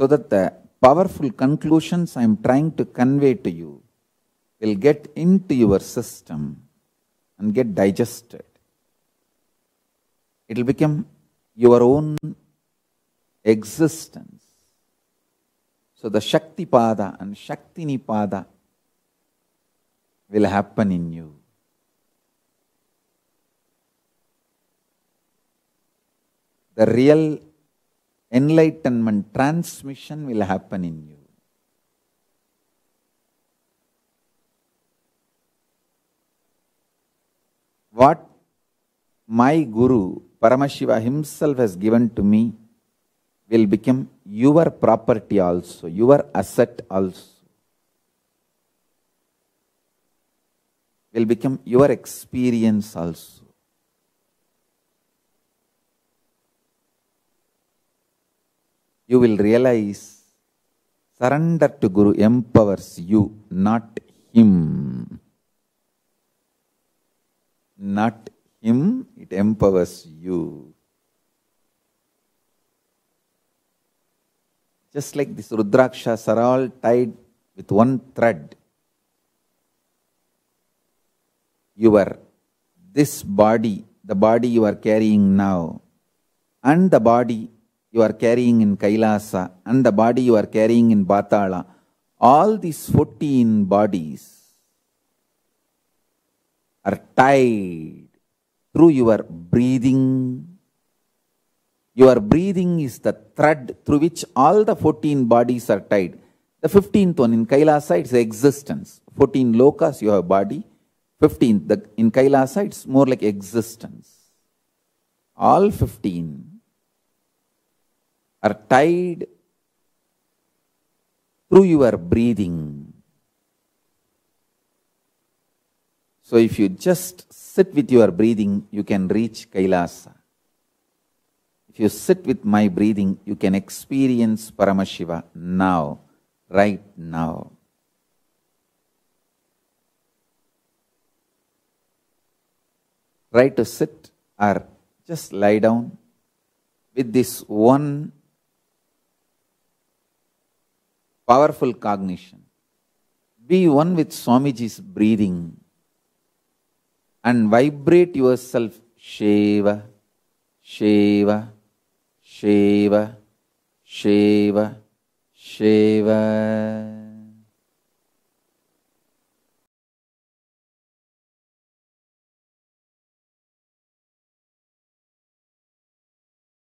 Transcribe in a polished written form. so that the powerful conclusions I am trying to convey to you will get into your system and get digested. It will become your own existence. So the shaktipada and shaktinipada will happen in you. The real enlightenment transmission will happen in you. What my Guru, Paramashiva himself has given to me will become your property also, your asset also. Will become your experience also. You will realize surrender to Guru empowers you, not him. Not him, it empowers you. Just like these Rudrakshas are all tied with one thread. This body, the body you are carrying now, and the body you are carrying in Kailasa, and the body you are carrying in Bhatala, all these 14 bodies are tied through your breathing. Your breathing is the thread through which all the 14 bodies are tied. The 15th one in Kailasa, it's existence. 14 lokas, you have body. 15th, in Kailasa, it's more like existence. All 15 are tied through your breathing. So if you just sit with your breathing, you can reach Kailasa. If you sit with my breathing, you can experience Paramashiva now, right now. Try to sit or just lie down with this one powerful cognition. Be one with Swamiji's breathing and vibrate yourself Shiva, Shiva, Shiva, Shiva, Shiva.